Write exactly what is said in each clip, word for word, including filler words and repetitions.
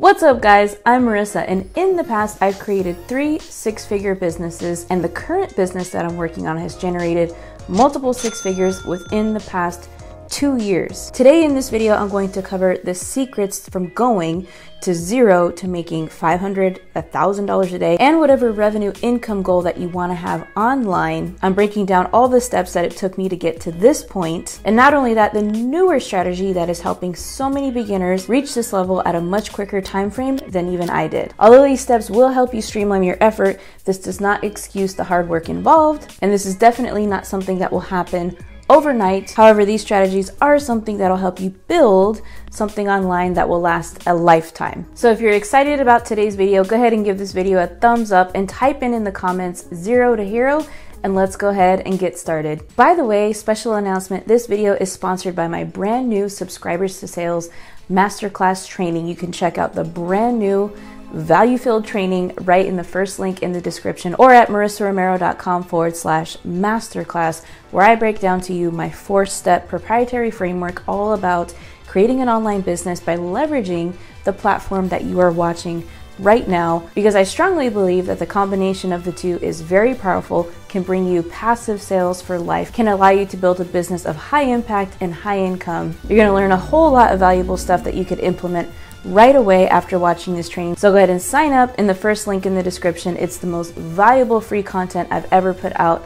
What's up guys, I'm Marissa, and in the past I've created three six-figure businesses, and the current business that I'm working on has generated multiple six figures within the past two years. Today in this video, I'm going to cover the secrets from going to zero to making five hundred dollars, one thousand dollars a day, and whatever revenue income goal that you want to have online. I'm breaking down all the steps that it took me to get to this point. And not only that, the newer strategy that is helping so many beginners reach this level at a much quicker time frame than even I did. Although these steps will help you streamline your effort, this does not excuse the hard work involved, and this is definitely not something that will happen overnight. However, these strategies are something that'll help you build something online that will last a lifetime. So if you're excited about today's video, go ahead and give this video a thumbs up and type in in the comments zero to hero, and let's go ahead and get started. By the way, special announcement, this video is sponsored by my brand new Subscribers to Sales Masterclass training. You can check out the brand new value-filled training right in the first link in the description, or at marissaromero.com forward slash masterclass, where I break down to you my four-step proprietary framework all about creating an online business by leveraging the platform that you are watching right now, because I strongly believe that the combination of the two is very powerful, can bring you passive sales for life, can allow you to build a business of high impact and high income. You're gonna learn a whole lot of valuable stuff that you could implement right away after watching this training. So go ahead and sign up in the first link in the description. It's the most valuable free content I've ever put out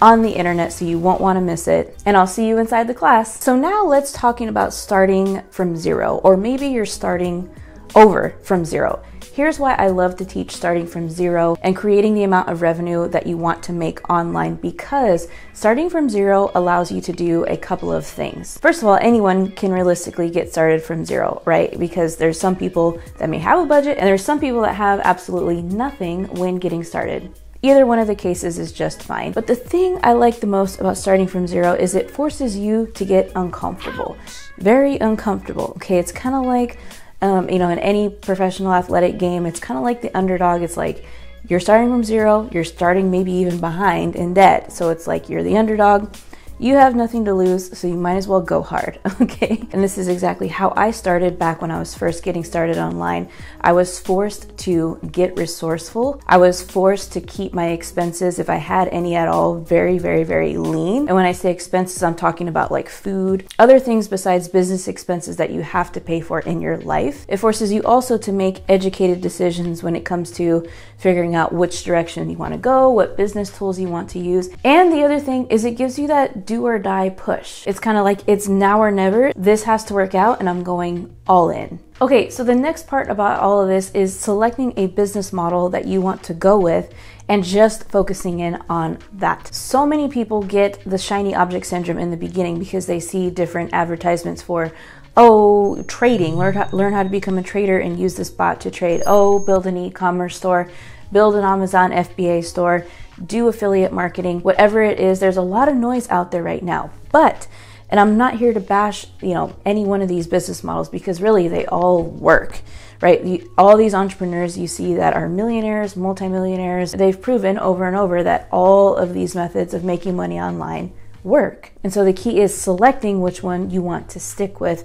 on the internet, so you won't want to miss it. And I'll see you inside the class. So now let's talking about starting from zero, or maybe you're starting over from zero. Here's why I love to teach starting from zero and creating the amount of revenue that you want to make online, because starting from zero allows you to do a couple of things. First of all, anyone can realistically get started from zero, right? Because there's some people that may have a budget, and there's some people that have absolutely nothing when getting started. Either one of the cases is just fine. But the thing I like the most about starting from zero is it forces you to get uncomfortable. Very uncomfortable, okay? It's kind of like, Um, you know, in any professional athletic game, it's kind of like the underdog. It's like you're starting from zero, you're starting maybe even behind in debt. So it's like you're the underdog, you have nothing to lose, so you might as well go hard, okay? And this is exactly how I started back when I was first getting started online. I was forced to get resourceful. I was forced to keep my expenses, if I had any at all, very, very, very lean. And when I say expenses, I'm talking about like food, other things besides business expenses that you have to pay for in your life. It forces you also to make educated decisions when it comes to figuring out which direction you want to go, what business tools you want to use. And the other thing is it gives you that do or die push. It's kind of like it's now or never. This has to work out, and I'm going all in. Okay, so the next part about all of this is selecting a business model that you want to go with and just focusing in on that. So many people get the shiny object syndrome in the beginning because they see different advertisements for, oh, trading, learn how, learn how to become a trader and use this bot to trade. Oh, build an e-commerce store, build an Amazon F B A store, do affiliate marketing, whatever it is. There's a lot of noise out there right now, but and I'm not here to bash, you know, any one of these business models, because really they all work, right? You, all these entrepreneurs you see that are millionaires, multimillionaires, they've proven over and over that all of these methods of making money online work. And so the key is selecting which one you want to stick with,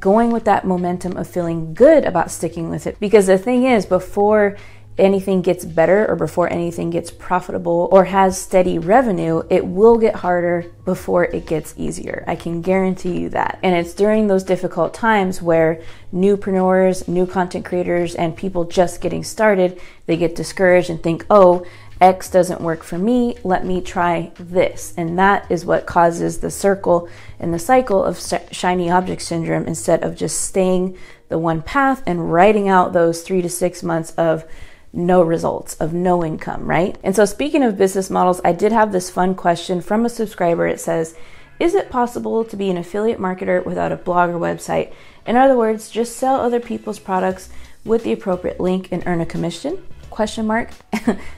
going with that momentum of feeling good about sticking with it. Because the thing is, before anything gets better or before anything gets profitable or has steady revenue, it will get harder before it gets easier. I can guarantee you that. And it's during those difficult times where newpreneurs, new content creators, and people just getting started, they get discouraged and think, oh, X doesn't work for me, let me try this. And that is what causes the circle and the cycle of shiny object syndrome, instead of just staying the one path and writing out those three to six months of no results, of no income, right? And so speaking of business models, I did have this fun question from a subscriber. It says, is it possible to be an affiliate marketer without a blog or website? In other words, just sell other people's products with the appropriate link and earn a commission? Question mark.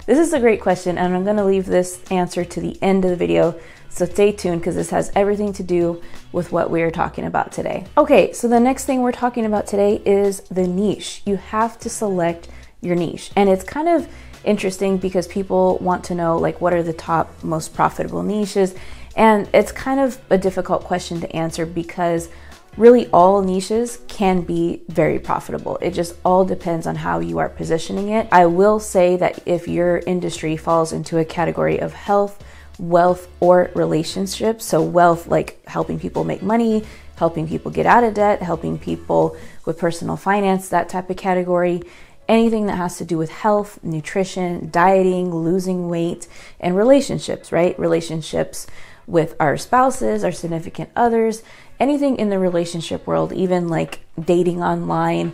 This is a great question, and I'm gonna leave this answer to the end of the video. So stay tuned, because this has everything to do with what we are talking about today. Okay, so the next thing we're talking about today is the niche. You have to select your niche. And it's kind of interesting because people want to know, like, what are the top most profitable niches? And it's kind of a difficult question to answer, because really all niches can be very profitable. It just all depends on how you are positioning it. I will say that if your industry falls into a category of health, wealth, or relationships, so wealth like helping people make money, helping people get out of debt, helping people with personal finance, that type of category, anything that has to do with health, nutrition, dieting, losing weight, and relationships, right? Relationships with our spouses, our significant others, anything in the relationship world, even like dating online,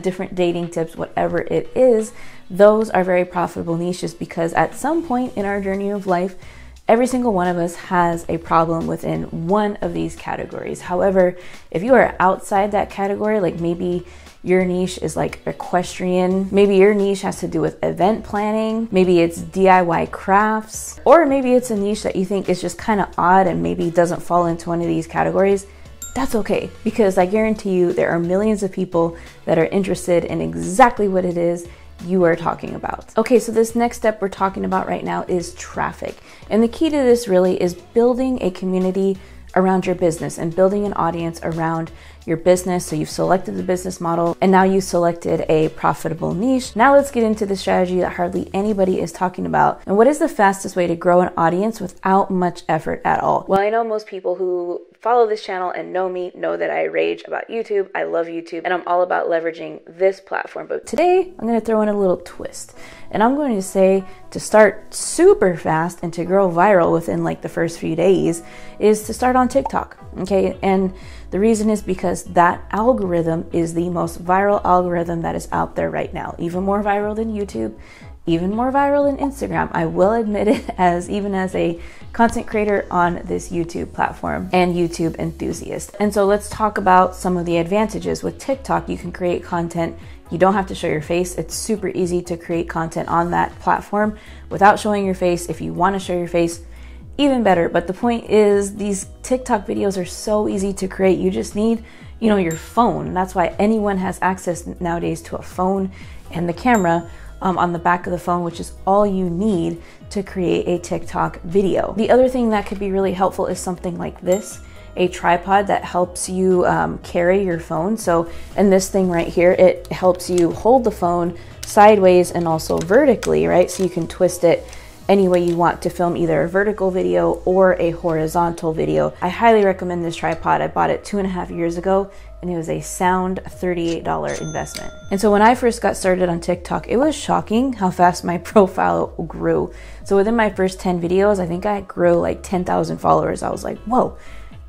different dating tips, whatever it is, those are very profitable niches because at some point in our journey of life, every single one of us has a problem within one of these categories. However, if you are outside that category, like maybe your niche is like equestrian, maybe your niche has to do with event planning, maybe it's D I Y crafts, or maybe it's a niche that you think is just kind of odd and maybe doesn't fall into one of these categories, that's okay, because I guarantee you there are millions of people that are interested in exactly what it is you are talking about. Okay, so this next step we're talking about right now is traffic. And the key to this really is building a community around your business and building an audience around your business. So you've selected the business model and now you've selected a profitable niche. Now let's get into the strategy that hardly anybody is talking about. And what is the fastest way to grow an audience without much effort at all? Well, I know most people who follow this channel and know me know that I rage about YouTube. I love YouTube and I'm all about leveraging this platform. But today I'm going to throw in a little twist and I'm going to say to start super fast and to grow viral within like the first few days is to start on TikTok. Okay. And the reason is because that algorithm is the most viral algorithm that is out there right now, even more viral than YouTube, even more viral than Instagram. I will admit it as even as a content creator on this YouTube platform and YouTube enthusiast. And so let's talk about some of the advantages. With TikTok, you can create content. You don't have to show your face. It's super easy to create content on that platform without showing your face. If you want to show your face, even better. But the point is these TikTok videos are so easy to create. You just need, you know, your phone. That's why anyone has access nowadays to a phone and the camera um, on the back of the phone, which is all you need to create a TikTok video. The other thing that could be really helpful is something like this, a tripod that helps you um, carry your phone. So, and this thing right here, it helps you hold the phone sideways and also vertically, right? So you can twist it any way you want to film either a vertical video or a horizontal video. I highly recommend this tripod. I bought it two and a half years ago and it was a sound thirty-eight dollar investment. And so when I first got started on TikTok, it was shocking how fast my profile grew. So within my first ten videos, I think I grew like ten thousand followers. I was like, whoa,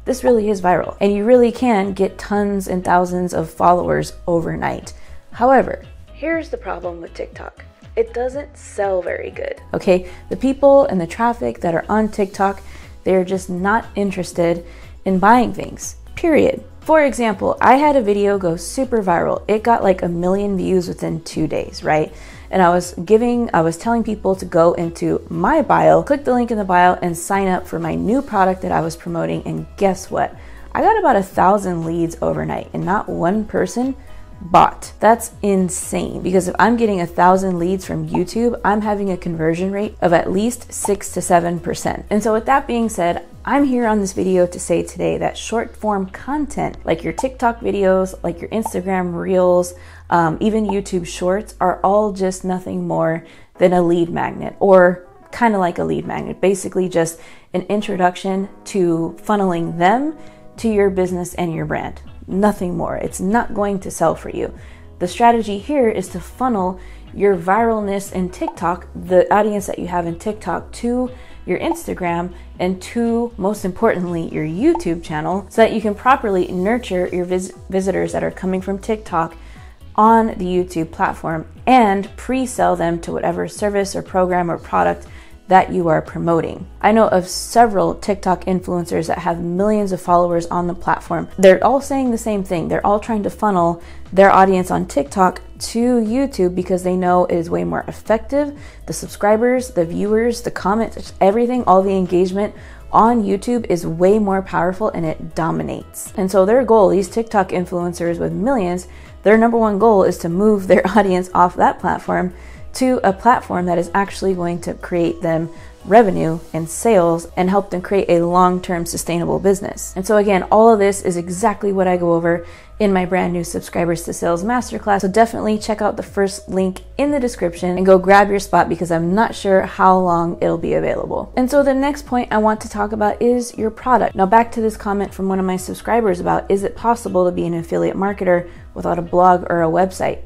this really is viral. And you really can get tons and thousands of followers overnight. However, here's the problem with TikTok. It doesn't sell very good. Okay, the people and the traffic that are on TikTok, they're just not interested in buying things, period. For example, I had a video go super viral. It got like a million views within two days, right? And I was giving, I was telling people to go into my bio, click the link in the bio and sign up for my new product that I was promoting. And guess what? I got about a thousand leads overnight and not one person bought. That's insane, because if I'm getting a thousand leads from YouTube, I'm having a conversion rate of at least six to seven percent. And so with that being said, I'm here on this video to say today that short form content like your TikTok videos, like your Instagram reels, um, even YouTube shorts are all just nothing more than a lead magnet, or kind of like a lead magnet, basically just an introduction to funneling them to your business and your brand. Nothing more. It's not going to sell for you. The strategy here is to funnel your viralness in TikTok, the audience that you have in TikTok, to your Instagram and to, most importantly, your YouTube channel, so that you can properly nurture your vis- visitors that are coming from TikTok on the YouTube platform and pre-sell them to whatever service or program or product that you are promoting. I know of several TikTok influencers that have millions of followers on the platform. They're all saying the same thing. They're all trying to funnel their audience on TikTok to YouTube because they know it is way more effective. The subscribers, the viewers, the comments, everything, all the engagement on YouTube is way more powerful and it dominates. And so their goal, these TikTok influencers with millions, their number one goal is to move their audience off that platform to a platform that is actually going to create them revenue and sales and help them create a long-term sustainable business. And so again, all of this is exactly what I go over in my brand new Subscribers to Sales Masterclass. So definitely check out the first link in the description and go grab your spot, because I'm not sure how long it'll be available. And so the next point I want to talk about is your product. Now back to this comment from one of my subscribers about, is it possible to be an affiliate marketer without a blog or a website?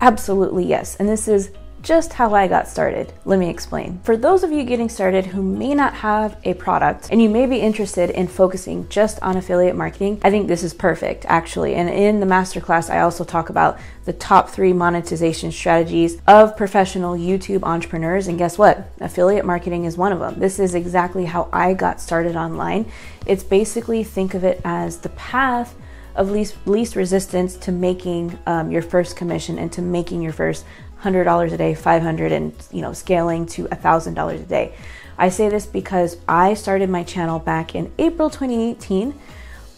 Absolutely yes. And this is just how I got started. Let me explain. For those of you getting started who may not have a product and you may be interested in focusing just on affiliate marketing, I think this is perfect actually. And in the masterclass, I also talk about the top three monetization strategies of professional YouTube entrepreneurs. And guess what? Affiliate marketing is one of them. This is exactly how I got started online. It's basically, think of it as the path of least, least resistance to making um, your first commission and to making your first one hundred dollars a day, five hundred dollars, and you know, scaling to one thousand dollars a day. I say this because I started my channel back in April twenty eighteen,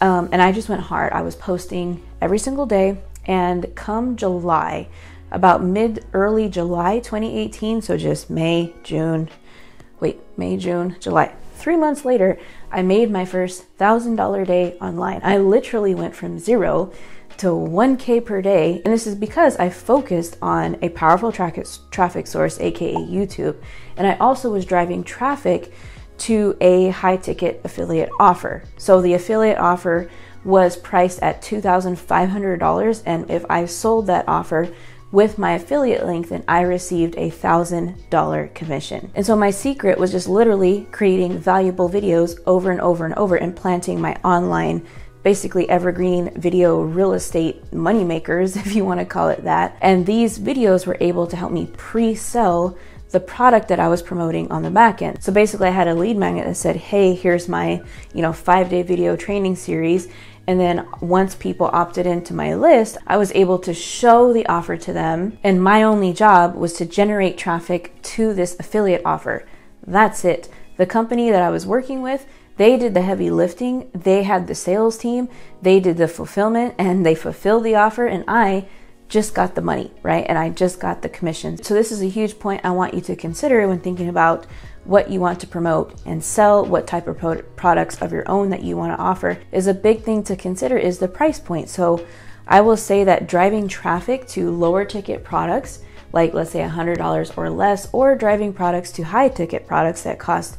um, and I just went hard. I was posting every single day, and come July, about mid early July twenty eighteen, so just May, June, wait, May, June, July. Three months later, I made my first one thousand dollars a day online. I literally went from zero to one K per day. And this is because I focused on a powerful tra- traffic source, A K A YouTube. And I also was driving traffic to a high ticket affiliate offer. So the affiliate offer was priced at two thousand five hundred dollars. And if I sold that offer with my affiliate link, then I received a one thousand dollar commission. And so my secret was just literally creating valuable videos over and over and over and planting my online, basically evergreen video real estate money makers, if you want to call it that. And these videos were able to help me pre-sell the product that I was promoting on the back end. So basically I had a lead magnet that said, hey, here's my, you know, five day video training series. And then once people opted into my list, I was able to show the offer to them. And my only job was to generate traffic to this affiliate offer. That's it. The company that I was working with, they did the heavy lifting, they had the sales team, they did the fulfillment, and they fulfilled the offer, and I just got the money, right? And I just got the commission. So this is a huge point I want you to consider when thinking about what you want to promote and sell, what type of pro- products of your own that you want to offer. Is a big thing to consider is the price point. So I will say that driving traffic to lower ticket products, like let's say one hundred dollars or less, or driving products to high ticket products that cost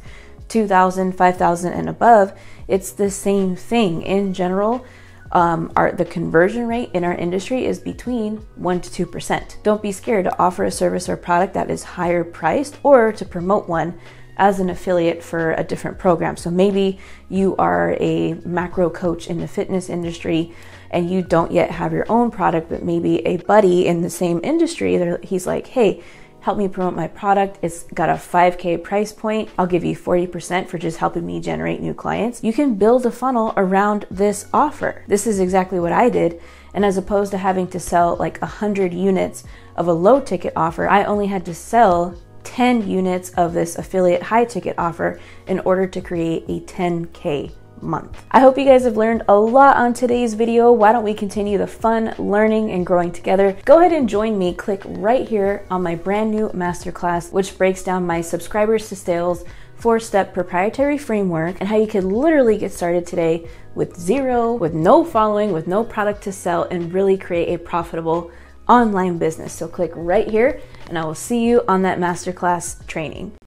two thousand dollars, five thousand dollars and above, it's the same thing. In general, um, our, the conversion rate in our industry is between one to two percent. Don't be scared to offer a service or product that is higher priced, or to promote one as an affiliate for a different program. So maybe you are a macro coach in the fitness industry and you don't yet have your own product, but maybe a buddy in the same industry, he's like, hey, help me promote my product. It's got a five K price point. I'll give you forty percent for just helping me generate new clients. You can build a funnel around this offer. This is exactly what I did. And as opposed to having to sell like one hundred units of a low ticket offer, I only had to sell ten units of this affiliate high ticket offer in order to create a ten K month. I hope you guys have learned a lot on today's video. Why don't we continue the fun learning and growing together? Go ahead and join me. Click right here on my brand new masterclass, which breaks down my Subscribers to Sales four-step proprietary framework and how you can literally get started today with zero, with no following, with no product to sell, and really create a profitable online business. So click right here and I will see you on that masterclass training.